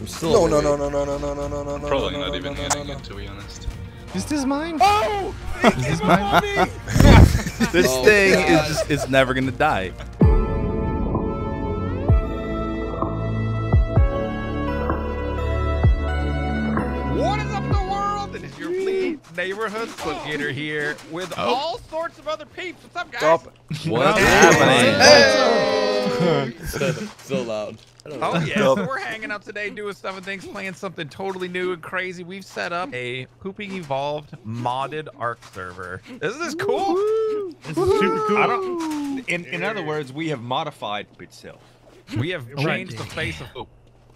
I'm still no. Probably not even handing it, to be honest. Is this mine? Oh! Is this mine? This thing is just, it's never gonna die. What is up in the world? It is your lead neighborhood split-gator here with all sorts of other peeps. What's up, guys? Stop. What's happening? Hey. So loud. Oh yeah, so we're hanging out today, doing stuff and things, playing something totally new and crazy. We've set up a Pooping Evolved modded ARC server. Isn't this cool? This is super cool. In other words, we have modified itself. We have changed the face of Poop.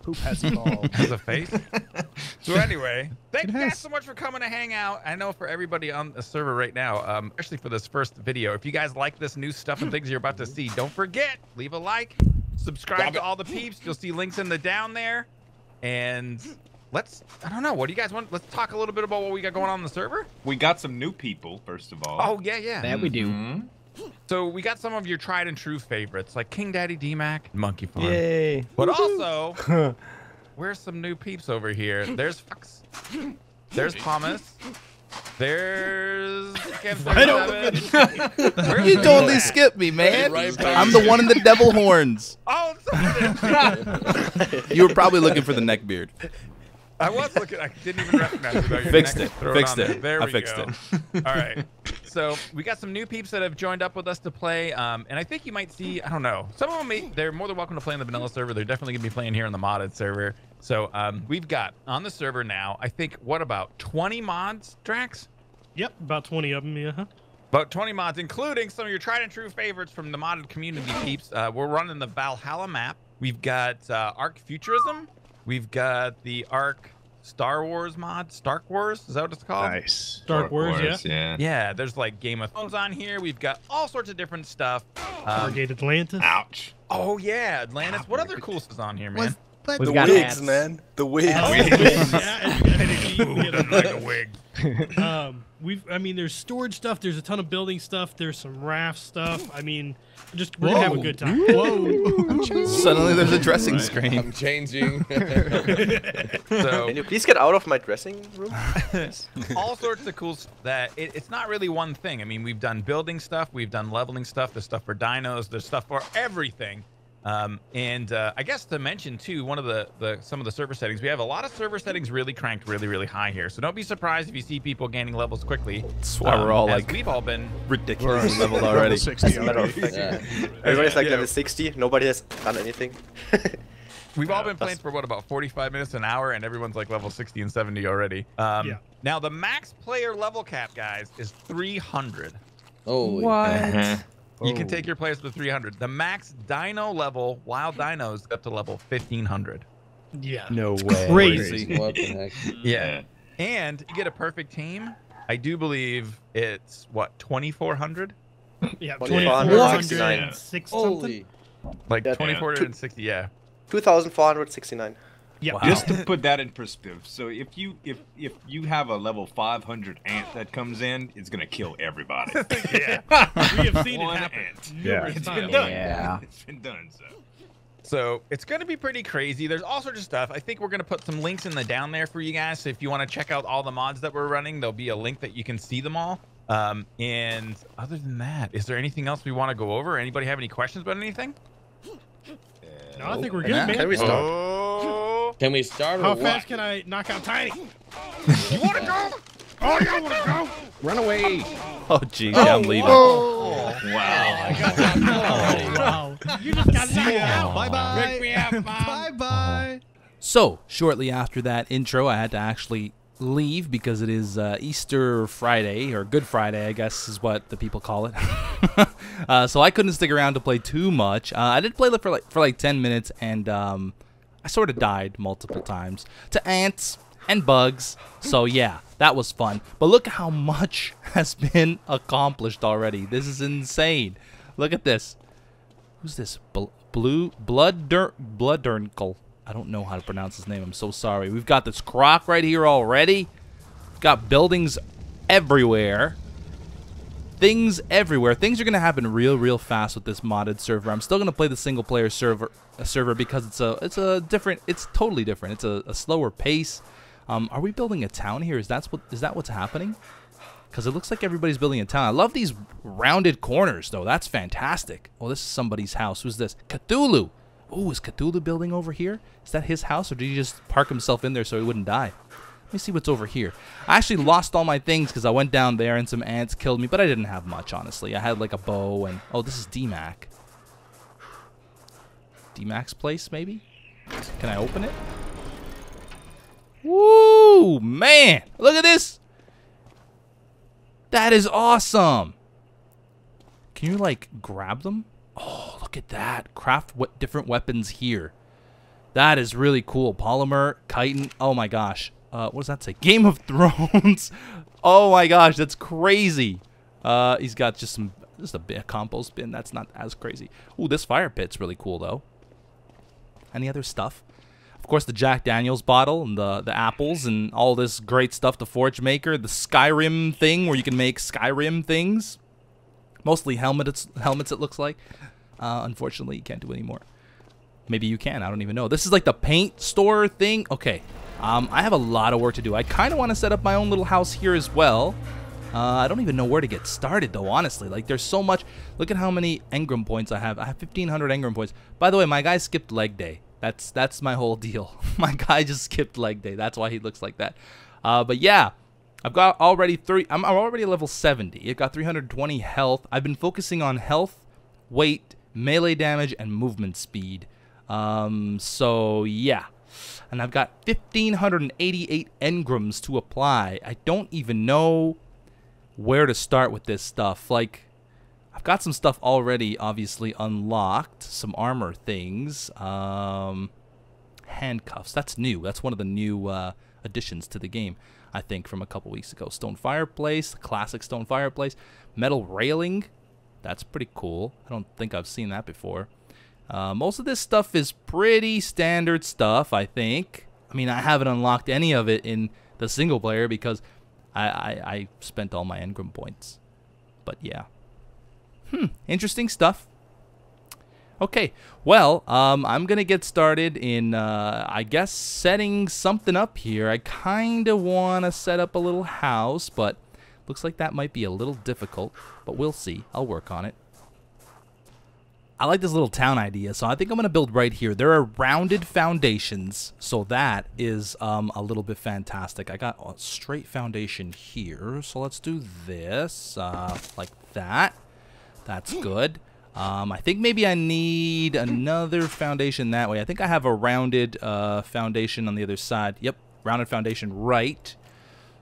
Poop has evolved. Has a face? So anyway, thank you guys so much for coming to hang out. I know for everybody on the server right now, especially for this first video, if you guys like this new stuff and things you're about to see, don't forget, leave a like. Subscribe to all the peeps. You'll see links in the down there. And let's, I don't know, what do you guys want? Let's talk a little bit about what we got going on the server. We got some new people, first of all. Oh, yeah, yeah. That we do. So we got some of your tried and true favorites, like King Daddy D-Mac, Monkey Farm. Yay. But also, where's some new peeps over here? There's Fox. There's Thomas. There's you totally skipped me, man. I'm the one in the devil horns. Oh, you were probably looking for the neck beard. I was looking. I didn't even recognize it. Fixed it. There we go. I fixed it. All right. So we got some new peeps that have joined up with us to play. And I think you might see, I don't know, some of them, they're more than welcome to play on the vanilla server. They're definitely going to be playing here on the modded server. So we've got on the server now, I think, what about 20 mods, Draax? Yep, about 20 of them, yeah. About 20 mods, including some of your tried and true favorites from the modded community peeps. We're running the Valhalla map. We've got Arc Futurism. We've got the Arc Star Wars mod. Stark Wars, is that what it's called? Nice. Stark Wars, yeah. Yeah, there's like Game of Thrones on here. We've got all sorts of different stuff. Stargate Atlantis. Ouch. Oh, yeah, Atlantis. What other cool stuff is on here, man? The wigs, man. The wigs. I mean, there's storage stuff. There's a ton of building stuff. There's some raft stuff. I mean, just we're gonna have a good time. Whoa! Suddenly, there's a dressing screen. I'm changing. So, can you please get out of my dressing room? All sorts of cool stuff. It's not really one thing. I mean, we've done building stuff. We've done leveling stuff. There's stuff for dinos. There's stuff for everything. I guess to mention too, one of some of the server settings, we have a lot of server settings really cranked really high here. So don't be surprised if you see people gaining levels quickly. That's why we're all like, we've all been ridiculous level already. 60 already. Yeah. Everybody's like level 60. Nobody has done anything. We've all been playing for what, about 45 minutes, an hour, and everyone's like level 60 and 70 already. Now the max player level cap, guys, is 300. Oh, what? You can take your players to 300. The max dino level, wild dinos, up to level 1500. Yeah. No way. Crazy. What the heck? Yeah. And you get a perfect team. I do believe it's, what, 2400? Yeah, 2469. Holy. Like 2460, yeah. 2469. Yeah, wow. Just to put that in perspective. So if you have a level 500 ant that comes in, it's gonna kill everybody. Yeah, we have seen it happen. Yeah, it's been done. Yeah, it's been done. So it's gonna be pretty crazy. There's all sorts of stuff. I think we're gonna put some links in the down there for you guys. So if you want to check out all the mods that we're running, there'll be a link that you can see them all. And other than that, is there anything else we want to go over? Anybody have any questions about anything? No, I think we're good, man. Can we start? Can we start? How fast can I knock out Tiny? You want to go? Oh, you want to go? Run away! Oh, geez, I'm leaving. Oh, wow! Oh, wow! You just got knocked out. Bye bye. Bye bye. So shortly after that intro, I had to actually leave because it is Easter Friday, or Good Friday, I guess is what the people call it. So I couldn't stick around to play too much. I did play for like 10 minutes, and I sort of died multiple times to ants and bugs. So yeah, that was fun. But look how much has been accomplished already. This is insane. Look at this. Who's this? Bloodurnkle. I don't know how to pronounce his name. I'm so sorry. We've got this croc right here already. Got buildings everywhere. things everywhere. Things are going to happen real fast with this modded server. I'm still going to play the single player server because it's totally different. It's a slower pace. Are we building a town here? Is that what's happening? Because it looks like everybody's building a town. I love these rounded corners though. That's fantastic. Oh, this is somebody's house. Who's this? Cthulhu. Oh, is Cthulhu building over here? Is that his house, or did he just park himself in there so he wouldn't die? Let me see what's over here. I actually lost all my things because I went down there and some ants killed me, but I didn't have much, honestly. I had like a bow and... Oh, this is D-Mac. D-Mac's place, maybe? Can I open it? Woo! Man! Look at this! That is awesome! Can you, like, grab them? Oh, look at that. Craft different weapons here. That is really cool. Polymer, chitin. Oh my gosh. What does that say? Game of Thrones. Oh my gosh, that's crazy. He's got just a bit of compost bin. That's not as crazy. Ooh, this fire pit's really cool though. Any other stuff? Of course, the Jack Daniels bottle and the apples and all this great stuff. The forge maker, the Skyrim thing where you can make Skyrim things. Mostly helmets it looks like. Unfortunately, you can't do it anymore. Maybe you can. I don't even know. This is like the paint store thing. Okay. I have a lot of work to do. I kind of want to set up my own little house here as well. I don't even know where to get started, though, honestly. Like, there's so much. Look at how many Engram points I have. I have 1,500 Engram points. By the way, my guy skipped leg day. That's my whole deal. My guy just skipped leg day. That's why he looks like that. But, yeah. I've got already I'm already level 70. I've got 320 health. I've been focusing on health, weight, melee damage, and movement speed. So yeah, and I've got 1,588 engrams to apply. I don't even know where to start with this stuff. Like, I've got some stuff already obviously unlocked, some armor things, handcuffs. That's new. That's one of the new additions to the game, I think, from a couple weeks ago. Stone fireplace, classic stone fireplace. Metal railing, that's pretty cool. I don't think I've seen that before. Most of this stuff is pretty standard stuff, I think. I mean, I haven't unlocked any of it in the single player because I spent all my engram points. But yeah. Interesting stuff. Okay, well, I'm going to get started in, I guess, setting something up here. I kind of want to set up a little house, but looks like that might be a little difficult. But we'll see. I'll work on it. I like this little town idea, so I think I'm going to build right here. There are rounded foundations, so that is a little bit fantastic. I got a straight foundation here, so let's do this like that. That's good. I think maybe I need another foundation that way. I think I have a rounded foundation on the other side. Yep, rounded foundation right.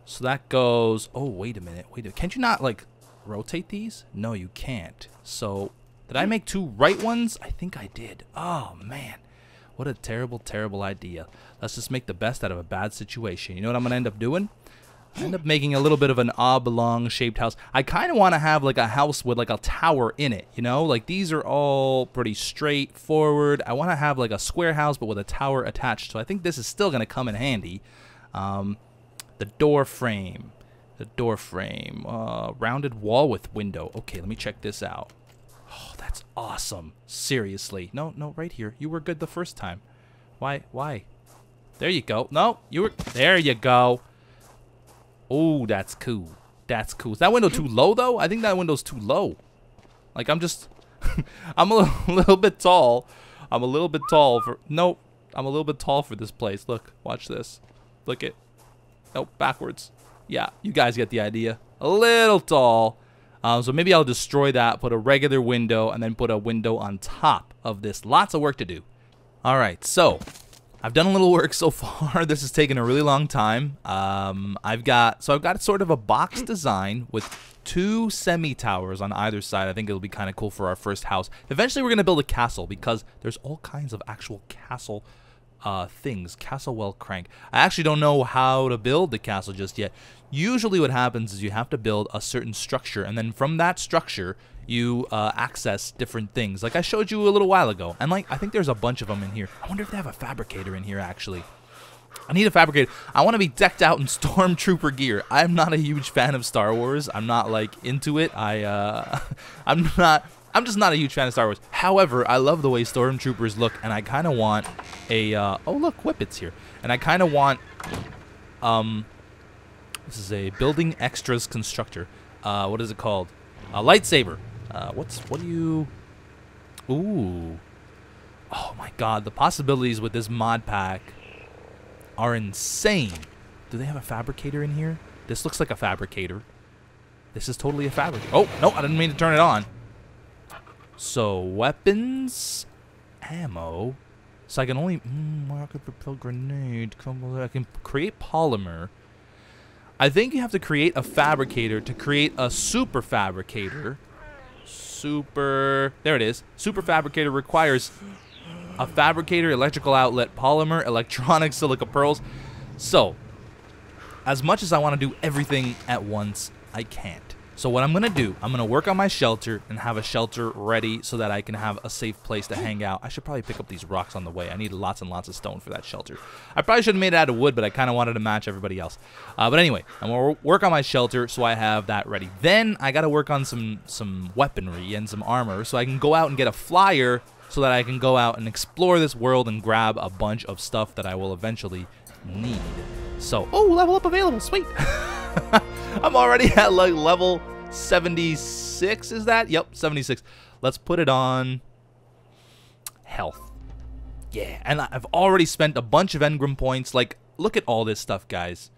So that goes... Oh, wait a minute. Can't you not, like, rotate these? No, you can't. So, did I make two right ones? I think I did. Oh, man. What a terrible, terrible idea. Let's just make the best out of a bad situation. You know what I'm going to end up doing? I end up making a little bit of an oblong-shaped house. I kind of want to have, like, a house with, like, a tower in it, you know? Like, these are all pretty straightforward. I want to have, like, a square house but with a tower attached. So I think this is still going to come in handy. The door frame. Rounded wall with window. Okay, let me check this out. Oh, that's awesome. Seriously. No, right here. You were good the first time. Why? There you go. No, you were... There you go. Oh, that's cool. Is that window too low, though? I think that window's too low. Like, I'm just... I'm a little bit tall. I'm a little bit tall for... Nope. I'm a little bit tall for this place. Look. Watch this. Look it. Nope. Backwards. Yeah. You guys get the idea. A little tall. So maybe I'll destroy that, put a regular window, and then put a window on top of this. Lots of work to do. All right. So... I've done a little work so far. This has taken a really long time. I've got sort of a box design with two semi-towers on either side. I think it'll be kind of cool for our first house. Eventually, we're going to build a castle because there's all kinds of actual castle things. Castlewell Crank. I actually don't know how to build the castle just yet. Usually what happens is you have to build a certain structure, and then from that structure, you access different things. Like I showed you a little while ago. And like I think there's a bunch of them in here. I wonder if they have a fabricator in here, actually. I need a fabricator. I want to be decked out in stormtrooper gear. I'm not a huge fan of Star Wars. I'm not like into it. I'm just not a huge fan of Star Wars. However, I love the way stormtroopers look, and I kind of want a oh look, Whippit's here, and I kind of want this is a building extras constructor. What is it called? A lightsaber. What do you? Ooh. Oh my God, the possibilities with this mod pack are insane. Do they have a fabricator in here? This looks like a fabricator. This is totally a fabricator. Oh no, I didn't mean to turn it on. So weapons, ammo. So I can only I could propel grenade. I can create polymer. I think you have to create a fabricator to create a super fabricator. Super, there it is. Super fabricator requires a fabricator, electrical outlet, polymer, electronics, silica pearls. So, as much as I want to do everything at once, I can't. So what I'm going to do, I'm going to work on my shelter and have a shelter ready so that I can have a safe place to hang out. I should probably pick up these rocks on the way. I need lots and lots of stone for that shelter. I probably should have made it out of wood, but I kind of wanted to match everybody else. But anyway, I'm going to work on my shelter so I have that ready. Then I got to work on some weaponry and some armor so I can go out and get a flyer so that I can go out and explore this world and grab a bunch of stuff that I will eventually need. So, oh, level up available, sweet. I'm already at like level 76, is that? Yep, 76. Let's put it on health. Yeah, and I've already spent a bunch of engram points. Like, look at all this stuff, guys.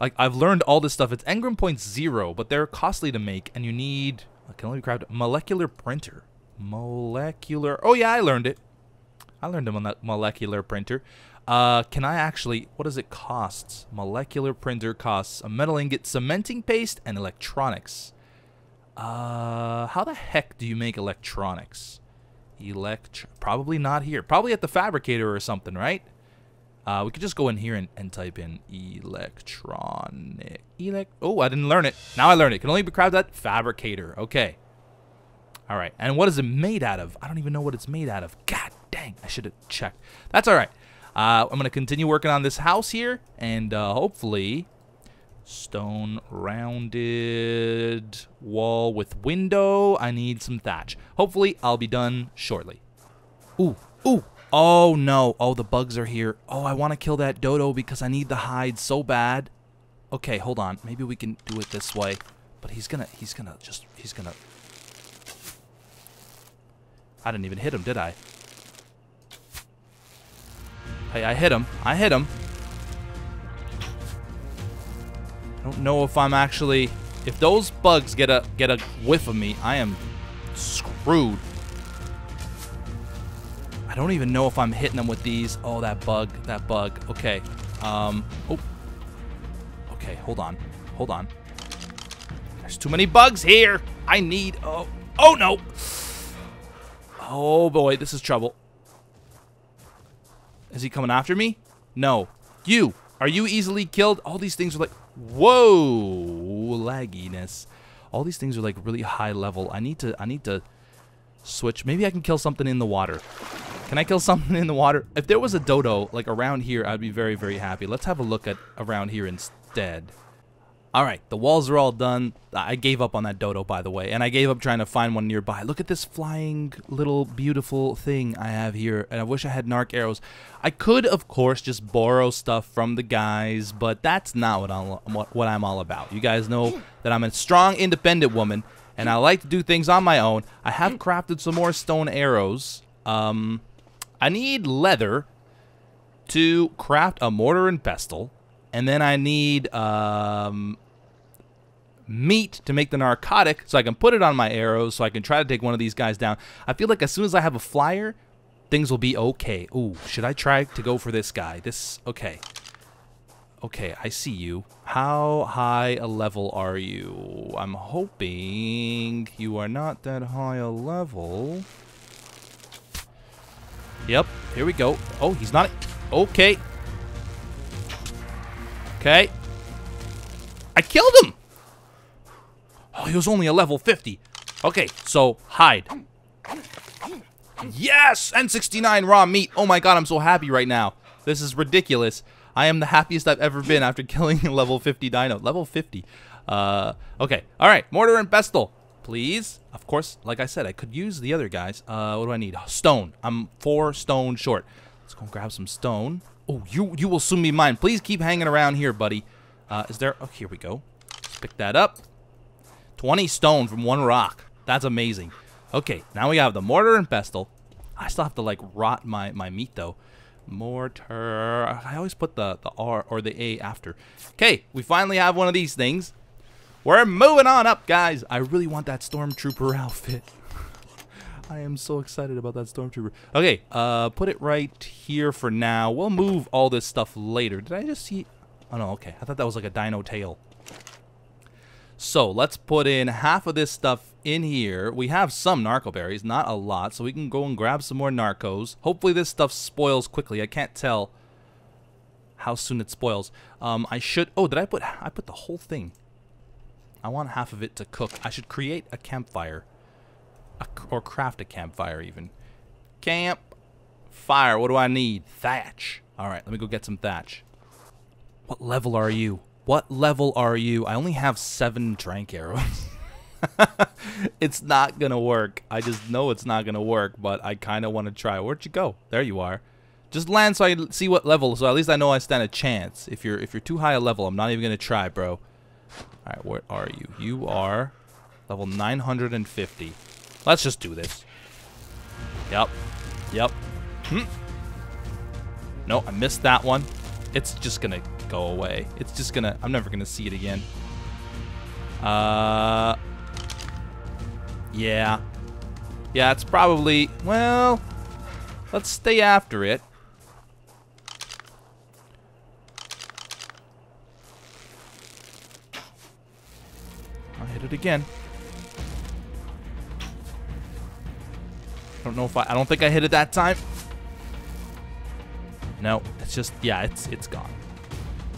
Like, I've learned all this stuff. It's engram points 0, but they're costly to make, and you need, I can only craft molecular printer. Molecular, oh yeah, I learned it. I learned them on that molecular printer. Can I actually, what does it cost? Molecular printer costs a metal ingot, cementing paste, and electronics. How the heck do you make electronics? Probably not here. Probably at the fabricator or something, right? We could just go in here and type in electronic. Oh, I didn't learn it. Now I learned it. Can only be crafted at fabricator. Okay. All right. And what is it made out of? I don't even know what it's made out of. God dang, I should have checked. That's all right. I'm going to continue working on this house here, and hopefully stone rounded wall with window. I need some thatch. Hopefully I'll be done shortly. Ooh, ooh, oh no, oh the bugs are here. Oh, I want to kill that dodo because I need the hide so bad. Okay, hold on, maybe we can do it this way, but he's gonna, I didn't even hit him, did I? Hey, I hit him. I hit him. I don't know if I'm actually... If those bugs get a whiff of me, I am screwed. I don't even know if I'm hitting them with these. Oh, that bug. That bug. Okay. Oh. Okay, hold on. Hold on. There's too many bugs here. I need... Oh. Oh, no. Oh, boy. This is trouble. Is he coming after me? No. You. Are you easily killed? All these things are like... Whoa. Lagginess. All these things are like really high level. I need to switch. Maybe I can kill something in the water. Can I kill something in the water? If there was a dodo like around here, I'd be very, very happy. Let's have a look at around here instead. All right. The walls are all done. I gave up on that dodo, by the way. And I gave up trying to find one nearby. Look at this flying little beautiful thing I have here. And I wish I had narc arrows. I could, of course, just borrow stuff from the guys, but that's not what I'm all about. You guys know that I'm a strong, independent woman, and I like to do things on my own. I have crafted some more stone arrows. I need leather to craft a mortar and pestle, and then I need meat to make the narcotic so I can put it on my arrows so I can try to take one of these guys down. I feel like as soon as I have a flyer, things will be okay. Ooh, should I try to go for this guy? This, okay. Okay, I see you. How high a level are you? I'm hoping you are not that high a level. Yep, here we go. Oh, he's not, okay. Okay. I killed him! Oh, he was only a level 50. Okay, so hide. Yes! N69 raw meat. Oh my God, I'm so happy right now. This is ridiculous. I am the happiest I've ever been after killing a level 50 dino. Level 50. Okay. All right. Mortar and pestle, please. Of course, like I said, I could use the other guys. What do I need? Oh, stone. I'm 4 stone short. Let's go and grab some stone. Oh, you will soon be mine. Please keep hanging around here, buddy. Is there... Oh, here we go. Let's pick that up. 20 stone from 1 rock. That's amazing. Okay, now we have the mortar and pestle. I still have to, like, rot my meat, though. Mortar. I always put the R or the A after. Okay, we finally have one of these things. We're moving on up, guys. I really want that stormtrooper outfit. I am so excited about that stormtrooper. Okay, put it right here for now. We'll move all this stuff later. Did I just see... Oh, no, okay. I thought that was like a dino tail. So, let's put in half of this stuff in here. We have some narco berries, not a lot, so we can go and grab some more narcos. Hopefully this stuff spoils quickly. I can't tell how soon it spoils. I should... Oh, did I put the whole thing. I want half of it to cook. I should create a campfire. Or craft a campfire, even. Campfire. What do I need? Thatch. All right, let me go get some thatch. What level are you? What level are you? I only have 7 trank arrows. It's not going to work. I just know it's not going to work, but I kind of want to try. Where'd you go? There you are. Just land so I see what level, so at least I know I stand a chance. If you're too high a level, I'm not even going to try, bro. All right, where are you? You are level 950. Let's just do this. Yep. Yep. No, I missed that one. It's just going to go away. It's just going to... I'm never going to see it again. Yeah. Yeah, it's probably... Well, let's stay after it. I hit it again. Don't know if I don't think I hit it that time. No, it's just, yeah, it's gone.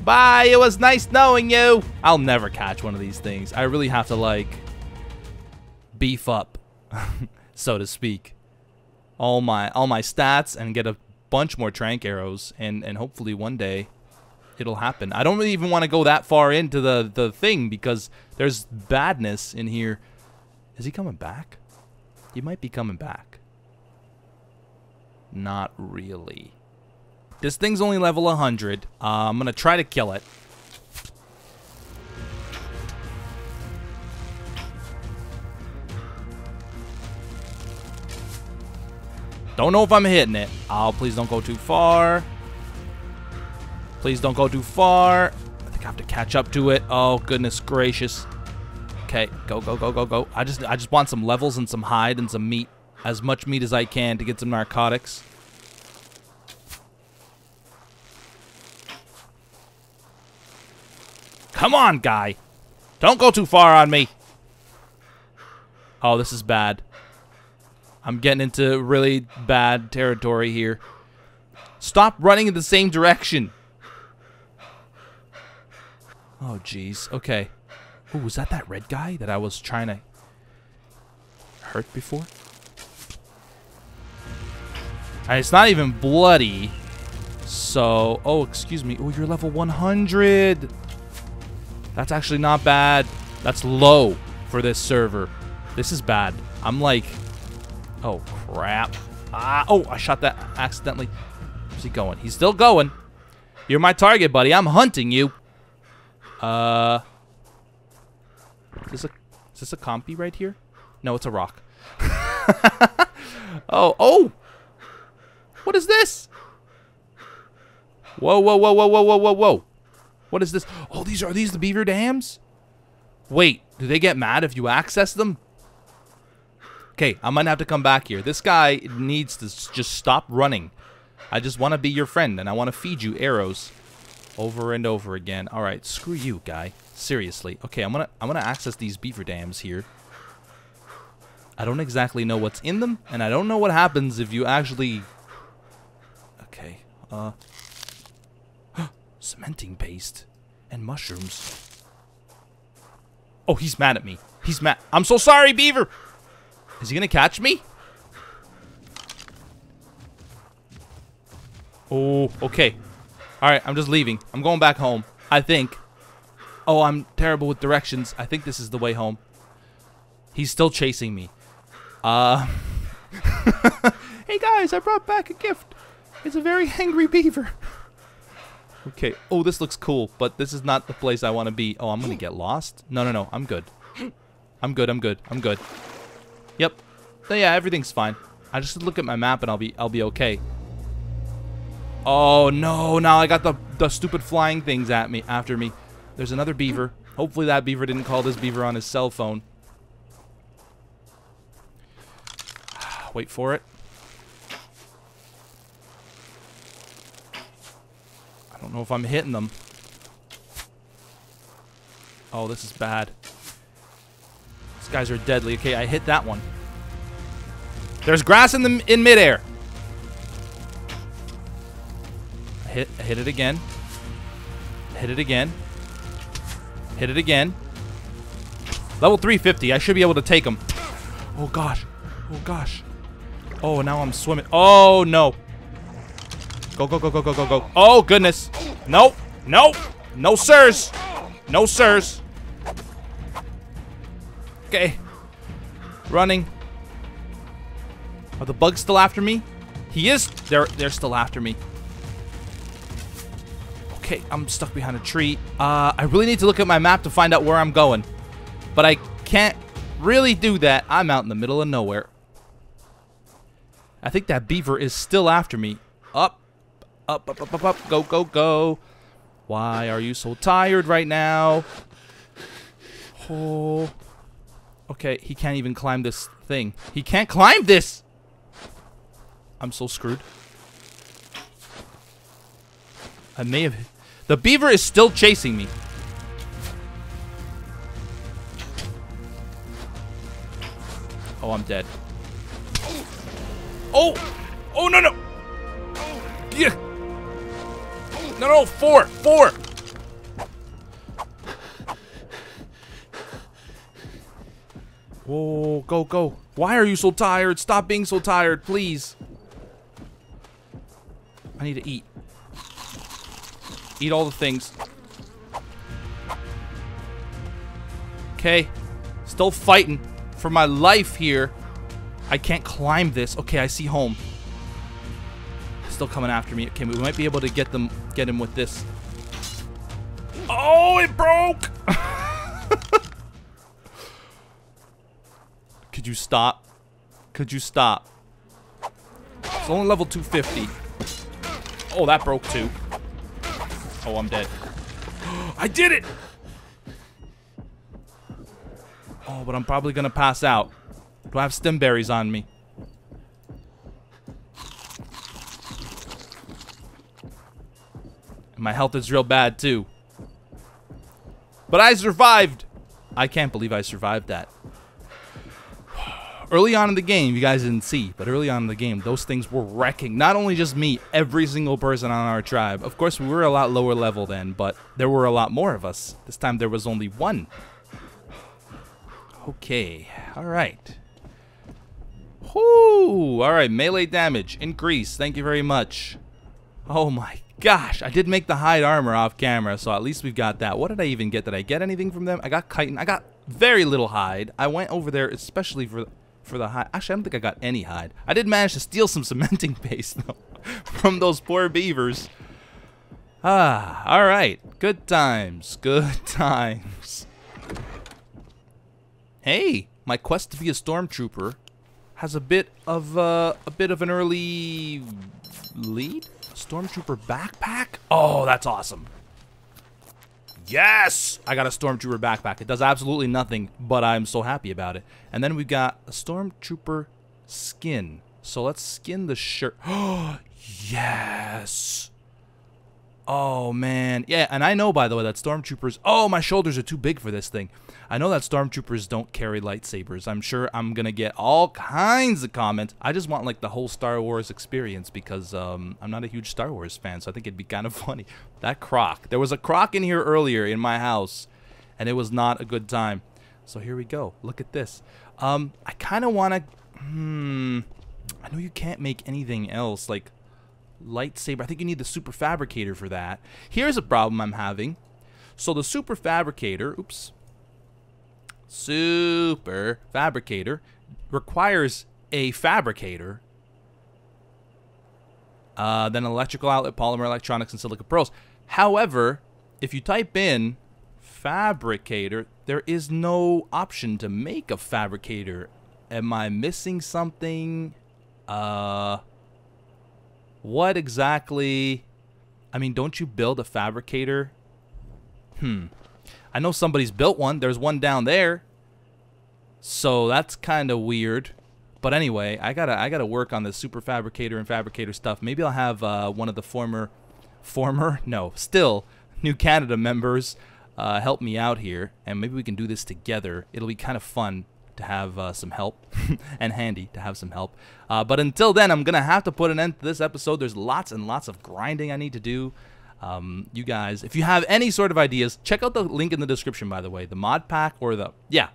Bye, it was nice knowing you. I'll never catch one of these things. I really have to, like, beef up, so to speak, all my stats and get a bunch more trank arrows, and hopefully one day it'll happen. I don't really even want to go that far into the thing because there's badness in here. Is he coming back? He might be coming back. Not really. This thing's only level 100. I'm gonna try to kill it. Don't know if I'm hitting it. Oh, please don't go too far. Please don't go too far. I think I have to catch up to it. Oh, goodness gracious. Okay, go, go, go, go, go. I just want some levels and some hide and some meat. As much meat as I can to get some narcotics. Come on, guy. Don't go too far on me. Oh, this is bad. I'm getting into really bad territory here. Stop running in the same direction. Oh, jeez. Okay. Ooh, was that red guy that I was trying to hurt before? It's not even bloody, so... Oh, excuse me. Oh, you're level 100. That's actually not bad. That's low for this server. This is bad. I'm like... Oh, crap. Ah, oh, I shot that accidentally. Where's he going? He's still going. You're my target, buddy. I'm hunting you. Is this a compy right here? No, it's a rock. Oh, oh! What is this? Whoa, whoa, whoa, whoa, whoa, whoa, whoa, whoa. What is this? Oh, are these the beaver dams? Wait, do they get mad if you access them? Okay, I might have to come back here. This guy needs to just stop running. I just want to be your friend, and I want to feed you arrows over and over again. All right, screw you, guy. Seriously. Okay, I'm gonna access these beaver dams here. I don't exactly know what's in them, and I don't know what happens if you actually... cementing paste and mushrooms. Oh, he's mad at me. He's mad. I'm so sorry, beaver. Is he gonna catch me? Oh, okay. Alright, I'm just leaving. I'm going back home, I think. Oh, I'm terrible with directions. I think this is the way home. He's still chasing me. Hey guys, I brought back a gift. It's a very angry beaver. Okay. Oh, this looks cool, but this is not the place I want to be. Oh, I'm going to get lost? No, no, no. I'm good. I'm good. I'm good. I'm good. Yep. So, yeah, everything's fine. I just look at my map and I'll be okay. Oh, no. Now I got the stupid flying things at me, after me. There's another beaver. Hopefully that beaver didn't call this beaver on his cell phone. Wait for it. I don't know if I'm hitting them. Oh, this is bad. These guys are deadly. Okay, I hit that one. There's grass in midair. I hit it again. Hit it again. Hit it again. Level 350. I should be able to take him. Oh, gosh. Oh, gosh. Oh, now I'm swimming. Oh, no. Go, go, go, go, go, go, go. Oh, goodness. Nope. Nope. No, sirs. No, sirs. Okay. Running. Are the bugs still after me? He is. They're still after me. Okay, I'm stuck behind a tree. I really need to look at my map to find out where I'm going. But I can't really do that. I'm out in the middle of nowhere. I think that beaver is still after me. Up, up, up, up, up, up. Go, go, go. Why are you so tired right now? Oh. Okay, he can't even climb this thing. He can't climb this! I'm so screwed. I may have... The beaver is still chasing me. Oh, I'm dead. Oh! Oh, no, no! Yeah! No, no, four! Four! Whoa, go, go. Why are you so tired? Stop being so tired, please. I need to eat. Eat all the things. Okay. Still fighting for my life here. I can't climb this. Okay, I see home. Still coming after me. Okay, we might be able to get him with this. Oh, it broke! Could you stop? Could you stop? It's only level 250. Oh, that broke too. Oh, I'm dead. I did it! Oh, but I'm probably gonna pass out. Do I have stem berries on me? And my health is real bad, too. But I survived! I can't believe I survived that. Early on in the game, you guys didn't see, but early on in the game, those things were wrecking. Not only just me, every single person on our tribe. Of course, we were a lot lower level then, but there were a lot more of us. This time, there was only one. Okay. All right. Whoo! All right. Melee damage. Increase. Thank you very much. Oh, my gosh. I did make the hide armor off camera, so at least we've got that. What did I even get? Did I get anything from them? I got chitin. I got very little hide. I went over there especially for the hide. Actually, I don't think I got any hide. I did manage to steal some cementing paste, though, from those poor beavers. Ah, all right. Good times. Good times. Hey, my quest to be a stormtrooper has a bit of an early lead. Stormtrooper backpack? Oh, that's awesome. Yes! I got a Stormtrooper backpack. It does absolutely nothing, but I'm so happy about it. And then we got a Stormtrooper skin. So let's skin the shirt. Oh, yes! Oh, man. Yeah, and I know, by the way, that Stormtroopers... Oh, my shoulders are too big for this thing. I know that Stormtroopers don't carry lightsabers. I'm sure I'm going to get all kinds of comments. I just want, like, the whole Star Wars experience because I'm not a huge Star Wars fan, so I think it'd be kind of funny. That croc. There was a croc in here earlier in my house, and it was not a good time. So here we go. Look at this. I kind of want to... I know you can't make anything else, like... lightsaber. I think you need the super fabricator for that. Here's a problem I'm having. So the super fabricator, oops, super fabricator requires a fabricator, then electrical outlet, polymer, electronics, and silica pearls. However, if you type in fabricator, there is no option to make a fabricator. Am I missing something? What exactly? I mean, don't you build a fabricator? I know somebody's built one. There's one down there. So that's kind of weird. But anyway, I gotta work on the super fabricator and fabricator stuff. Maybe I'll have one of the still New Canada members help me out here, and maybe we can do this together. It'll be kind of fun to have some help and handy to have some help. But until then, I'm gonna have to put an end to this episode. There's lots and lots of grinding I need to do. You guys, if you have any sort of ideas, check out the link in the description, by the way. The mod pack, or the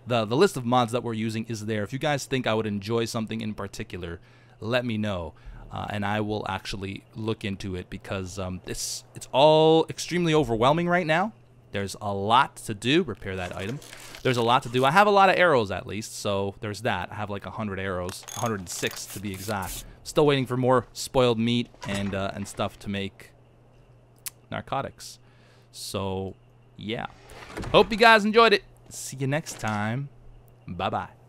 list of mods that we're using is there. If you guys think I would enjoy something in particular, let me know, and I will actually look into it, because it's all extremely overwhelming right now. There's a lot to do. Repair that item. There's a lot to do. I have a lot of arrows, at least, so there's that. I have like 100 arrows, 106 to be exact. Still waiting for more spoiled meat and stuff to make narcotics. So, yeah. Hope you guys enjoyed it. See you next time. Bye-bye.